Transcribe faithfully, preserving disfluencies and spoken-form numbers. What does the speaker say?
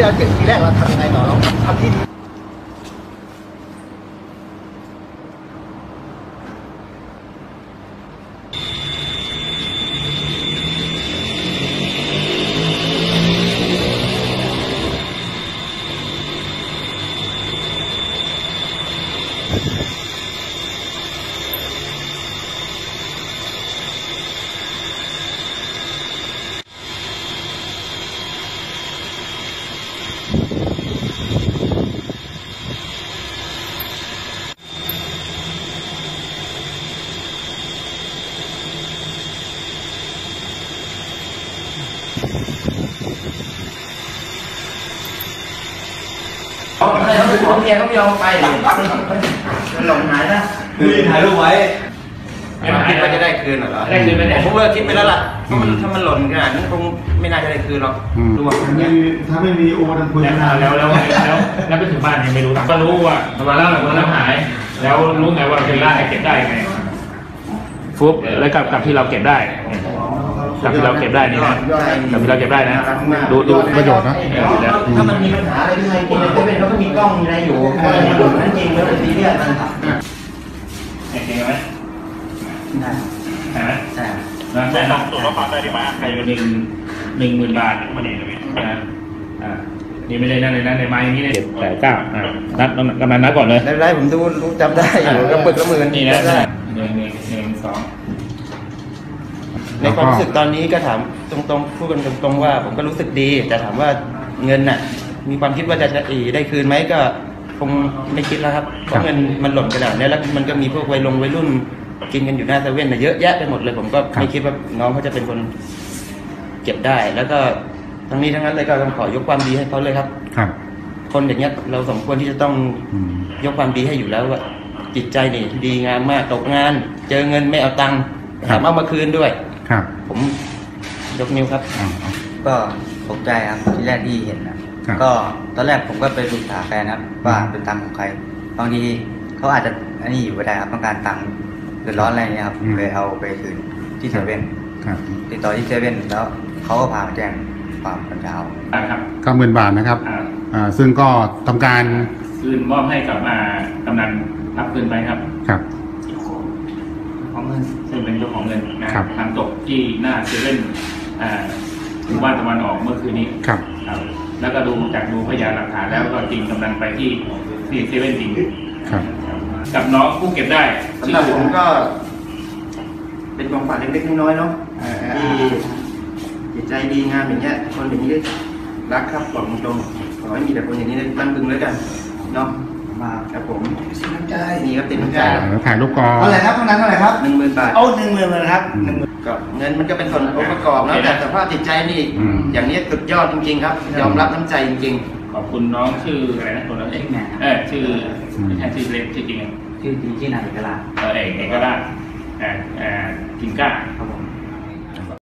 ที่เราเก็บทีแรกเราทำยังไงต่อเราทำที่ดีของแกก็ไม่ยอมไปมันหลงหายนะคือถ่ายรูปไว้คิดว่าจะได้คืนเหรอได้คืนไม่ได้ผมว่าคิดไปแล้วล่ะถ้ามันหล่นขนาดนั้นคงไม่น่าจะได้คืนหรอกดูว่าถ้าไม่มีโอดังคุยกันแล้วแล้วแล้วแล้วไปถึงบ้านยังไม่รู้ก็รู้ว่ามาแล้วมาแล้วหายแล้วรู้ไงว่าเป็นล่าเก็บได้ไงฟุ๊บแล้วกับกับที่เราเก็บได้กับที่เราเก็บได้นี่นะกับที่เราเก็บได้นะดูดูประโยชน์นะถ้ามันมีปัญหาอะไรที่ไทยกินเราก็เป็นเราก็มีกล้องมีอะไรอยู่นั่นจริงแล้วเป็นซีเรียสนะครับเห็นไหมได้ใช่ไหมใช่แต่ต้องตรวจว่าความได้ดีมากใครเป็นหนึ่งหนึ่งหมื่นบาทมาเนี่ยนะอ่านี่ไม่ได้นั่นเลยนะในไม้นี้เนี่ยแปดเก้าอ่านัดกำลังนัดก่อนเลยได้ผมดูจำได้อยู่กระปุกกระมือนี่นะหนึ่งหนึ่งหนึ่งสองในความรู้สึกตอนนี้ก็ถามตรงๆพูดกันตรงๆว่าผมก็รู้สึกดีแต่ถามว่าเงินน่ะมีความคิดว่าจะจะอีได้คืนไหมก็คงไม่คิดแล้วครับเพราะเงินมันหล่นกระดาษเนี่ยแล้วมันก็มีพวกวัยลงวัยรุ่นกินกันอยู่หน้าเซเว่นน่ะเยอะแยะไปหมดเลยผมก็ไม่คิดว่าน้องเขาจะเป็นคนเก็บได้แล้วก็ทั้งนี้ทั้งนั้นเลยก็ต้องขอยกความดีให้เขาเลยครับคนอย่างเงี้ยเราสมควรที่จะต้องยกความดีให้อยู่แล้วว่าจิตใจนี่ดีงามมากตกงานเจอเงินไม่เอาตังค์ถามเอามาคืนด้วยผมยกนิ้วครับก็ตกใจครับที่แรกที่เห็นนะก็ตอนแรกผมก็ไปปรึกษาแฟนครับว่าเป็นตังค์ของใครบางทีเขาอาจจะอันนี้อยู่ไม่ได้ครับต้องการตังค์เดือดร้อนอะไรเงี้ยครับเลยเอาไปคืนที่เซเว่นติดต่อที่เซเว่นแล้วเขาก็พามาแจ้งความประจาวเก้าหมื่นบาทนะครับซึ่งก็ทำการคืนมอบให้กับกำนันรับคืนไปครับครับซึ่งเป็นเจ้าของเงินนะทำตกที่หน้าเซเว่นหมู่บ้านตะวันออกเมื่อคืนนี้ครับแล้วก็ดูจากดูพยานหลักฐานแล้วก็จริงกำลังไปที่ที่เซเว่นจริงครับกับน้องผู้เก็บได้สำหรับผมก็เป็นของขวัญเล็กๆน้อยๆเนาะที่จิตใจดีงามอย่างเงี้ยคนอย่างนี้รักครับผมตรงขอให้มีแต่คนอย่างนี้มั่นคงเลยกันเนาะมาครับผมสินน้ำใจนี่ก็เป็นน้ำใจแล้วถ่ายรูปกองเท่าไหร่ครับเท่านั้นเท่าไหร่ครับหนึ่งหมื่นบาทโอ้หนึ่งหมื่นเลยครับหนึ่งหมื่นก็เงินมันก็เป็นส่วนประกอบแล้วแต่สภาพจิตใจนี่อย่างนี้สุดยอดจริงๆครับยอมรับน้ำใจจริงๆขอบคุณน้องชื่ออะไรนะคนนั้นเอกแหม่เออชื่อชื่อเล็กชื่อจริงชื่อจริงชื่อนายเอกราชเออเอกเอกราชเออกิ่งก้าครับผม